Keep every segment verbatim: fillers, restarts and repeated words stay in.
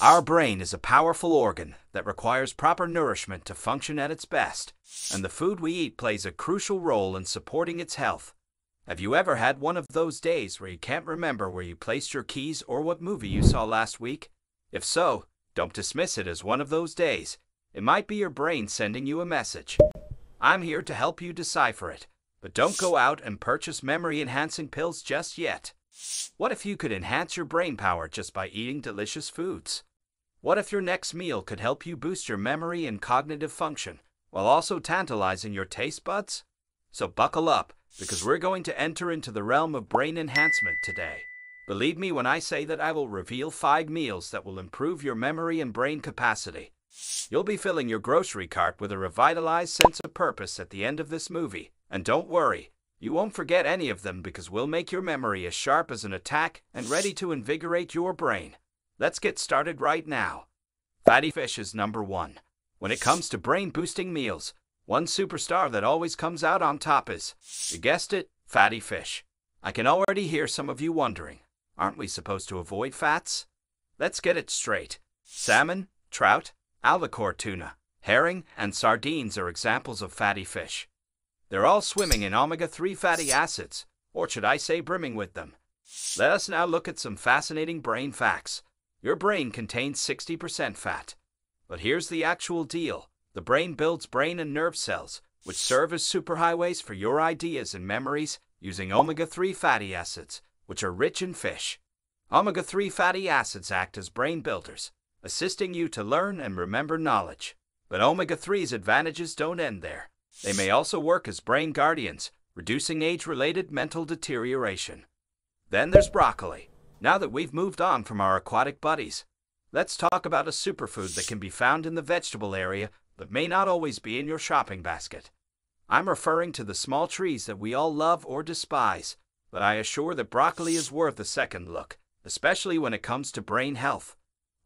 Our brain is a powerful organ that requires proper nourishment to function at its best, and the food we eat plays a crucial role in supporting its health. Have you ever had one of those days where you can't remember where you placed your keys or what movie you saw last week? If so, don't dismiss it as one of those days. It might be your brain sending you a message. I'm here to help you decipher it, but don't go out and purchase memory-enhancing pills just yet. What if you could enhance your brain power just by eating delicious foods? What if your next meal could help you boost your memory and cognitive function, while also tantalizing your taste buds? So buckle up, because we're going to enter into the realm of brain enhancement today. Believe me when I say that I will reveal five meals that will improve your memory and brain capacity. You'll be filling your grocery cart with a revitalized sense of purpose at the end of this movie. And don't worry, you won't forget any of them because we'll make your memory as sharp as an attack and ready to invigorate your brain. Let's get started right now. Fatty fish is number one. When it comes to brain-boosting meals, one superstar that always comes out on top is, you guessed it, fatty fish. I can already hear some of you wondering, aren't we supposed to avoid fats? Let's get it straight. Salmon, trout, albacore tuna, herring, and sardines are examples of fatty fish. They're all swimming in omega three fatty acids, or should I say brimming with them. Let us now look at some fascinating brain facts. Your brain contains sixty percent fat. But here's the actual deal. The brain builds brain and nerve cells, which serve as superhighways for your ideas and memories, using omega three fatty acids, which are rich in fish. Omega three fatty acids act as brain builders, assisting you to learn and remember knowledge. But omega three's advantages don't end there. They may also work as brain guardians, reducing age-related mental deterioration. Then there's broccoli. Now that we've moved on from our aquatic buddies, let's talk about a superfood that can be found in the vegetable area but may not always be in your shopping basket. I'm referring to the small trees that we all love or despise, but I assure that broccoli is worth a second look, especially when it comes to brain health.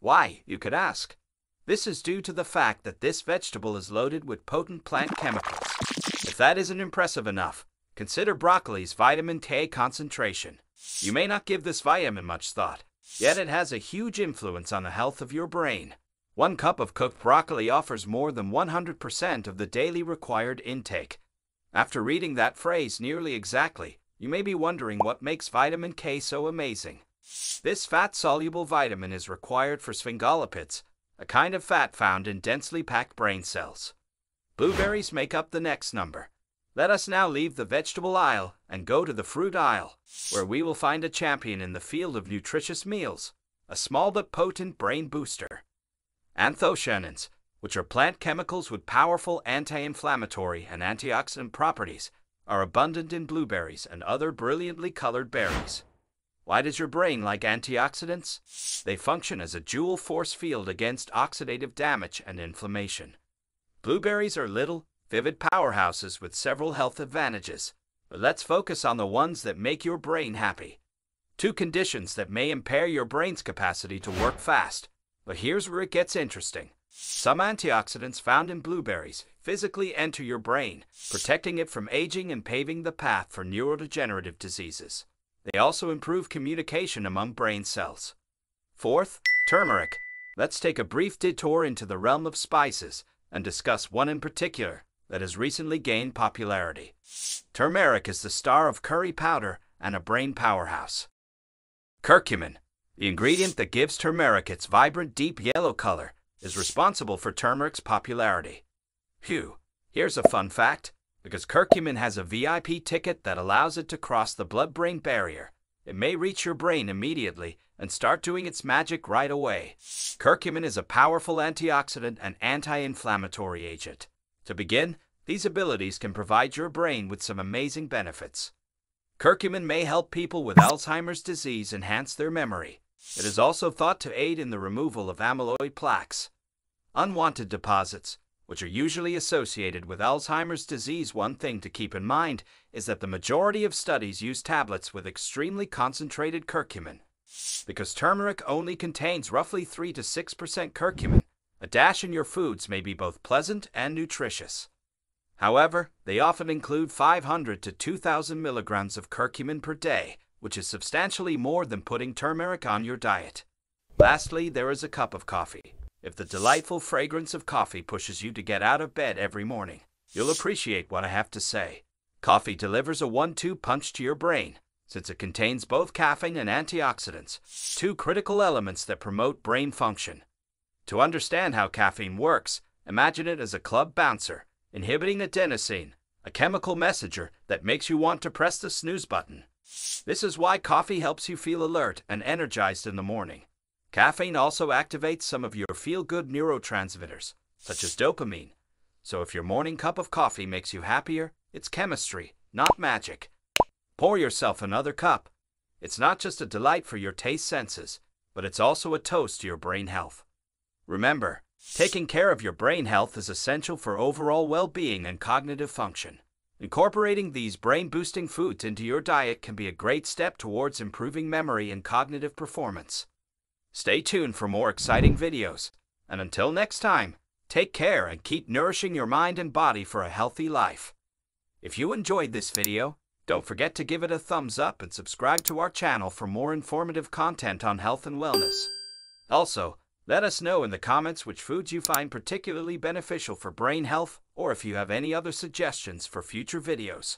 Why, you could ask. This is due to the fact that this vegetable is loaded with potent plant chemicals. If that isn't impressive enough, consider broccoli's vitamin K concentration. You may not give this vitamin much thought, yet it has a huge influence on the health of your brain. One cup of cooked broccoli offers more than one hundred percent of the daily required intake. After reading that phrase nearly exactly, you may be wondering what makes vitamin K so amazing. This fat-soluble vitamin is required for sphingolipids, a kind of fat found in densely packed brain cells. Blueberries make up the next number. Let us now leave the vegetable aisle and go to the fruit aisle, where we will find a champion in the field of nutritious meals, a small but potent brain booster. Anthocyanins, which are plant chemicals with powerful anti-inflammatory and antioxidant properties, are abundant in blueberries and other brilliantly colored berries. Why does your brain like antioxidants? They function as a dual force field against oxidative damage and inflammation. Blueberries are little, vivid powerhouses with several health advantages, but let's focus on the ones that make your brain happy. Two conditions that may impair your brain's capacity to work fast, but here's where it gets interesting. Some antioxidants found in blueberries physically enter your brain, protecting it from aging and paving the path for neurodegenerative diseases. They also improve communication among brain cells. Fourth, turmeric. Let's take a brief detour into the realm of spices and discuss one in particular that has recently gained popularity. Turmeric is the star of curry powder and a brain powerhouse. Curcumin, the ingredient that gives turmeric its vibrant deep yellow color, is responsible for turmeric's popularity. Phew, here's a fun fact. Because curcumin has a V I P ticket that allows it to cross the blood-brain barrier, it may reach your brain immediately and start doing its magic right away. Curcumin is a powerful antioxidant and anti-inflammatory agent. To begin, these abilities can provide your brain with some amazing benefits. Curcumin may help people with Alzheimer's disease enhance their memory. It is also thought to aid in the removal of amyloid plaques. Unwanted deposits, which are usually associated with Alzheimer's disease. One thing to keep in mind is that the majority of studies use tablets with extremely concentrated curcumin. Because turmeric only contains roughly three to six percent curcumin, a dash in your foods may be both pleasant and nutritious. However, they often include five hundred to two thousand milligrams of curcumin per day, which is substantially more than putting turmeric on your diet. Lastly, there is a cup of coffee. If the delightful fragrance of coffee pushes you to get out of bed every morning, you'll appreciate what I have to say. Coffee delivers a one two punch to your brain, since it contains both caffeine and antioxidants, two critical elements that promote brain function. To understand how caffeine works, imagine it as a club bouncer, inhibiting adenosine, a chemical messenger that makes you want to press the snooze button. This is why coffee helps you feel alert and energized in the morning. Caffeine also activates some of your feel-good neurotransmitters, such as dopamine. So if your morning cup of coffee makes you happier, it's chemistry, not magic. Pour yourself another cup. It's not just a delight for your taste senses, but it's also a toast to your brain health. Remember, taking care of your brain health is essential for overall well-being and cognitive function. Incorporating these brain-boosting foods into your diet can be a great step towards improving memory and cognitive performance. Stay tuned for more exciting videos, and until next time, take care and keep nourishing your mind and body for a healthy life. If you enjoyed this video, don't forget to give it a thumbs up and subscribe to our channel for more informative content on health and wellness. Also, let us know in the comments which foods you find particularly beneficial for brain health, or if you have any other suggestions for future videos.